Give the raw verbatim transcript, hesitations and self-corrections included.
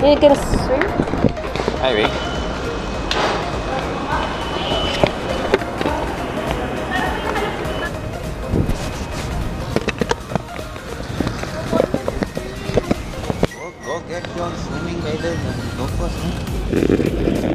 You can swim? Maybe. Go, go get your swimming guide and go for swim.